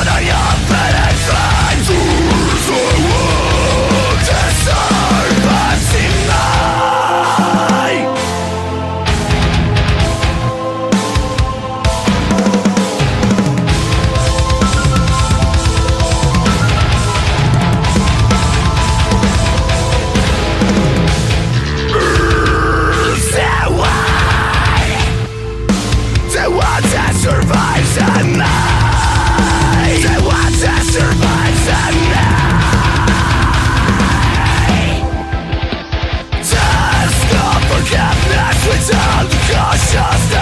Just